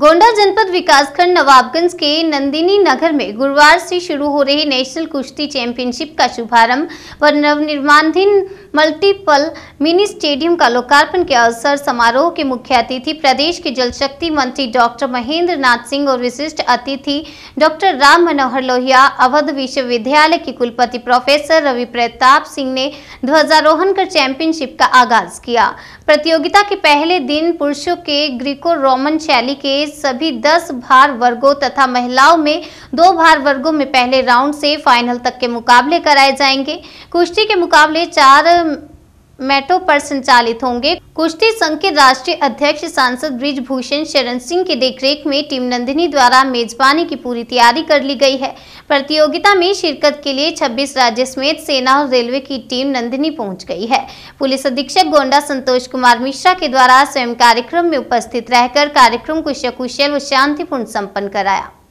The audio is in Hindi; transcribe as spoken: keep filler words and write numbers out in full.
गोंडा जनपद विकासखंड नवाबगंज के नन्दिनी नगर में गुरुवार से शुरू हो रही नेशनल कुश्ती चैंपियनशिप का शुभारंभ व नवनिर्माणाधीन मल्टीपल मिनी स्टेडियम का लोकार्पण के अवसर समारोह के मुख्य अतिथि प्रदेश के जल शक्ति मंत्री डॉक्टर महेंद्र नाथ सिंह और विशिष्ट अतिथि डॉक्टर राम मनोहर लोहिया अवध विश्वविद्यालय के कुलपति प्रोफेसर रवि प्रताप सिंह ने ध्वजारोहण कर चैंपियनशिप का आगाज किया। प्रतियोगिता के पहले दिन पुरुषों के ग्रीको रोमन शैली के सभी दस भार वर्गों तथा महिलाओं में दो भार वर्गों में पहले राउंड से फाइनल तक के मुकाबले कराए जाएंगे। कुश्ती के मुकाबले चार मैटों पर संचालित होंगे। कुश्ती संघ के राष्ट्रीय अध्यक्ष सांसद बृज भूषण शरण सिंह की देखरेख में टीम नंदिनी द्वारा मेजबानी की पूरी तैयारी कर ली गई है। प्रतियोगिता में शिरकत के लिए छब्बीस राज्य समेत सेना और रेलवे की टीम नंदिनी पहुंच गई है। पुलिस अधीक्षक गोंडा संतोष कुमार मिश्रा के द्वारा स्वयं कार्यक्रम में उपस्थित रहकर कार्यक्रम को सकुशल व शांतिपूर्ण सम्पन्न कराया।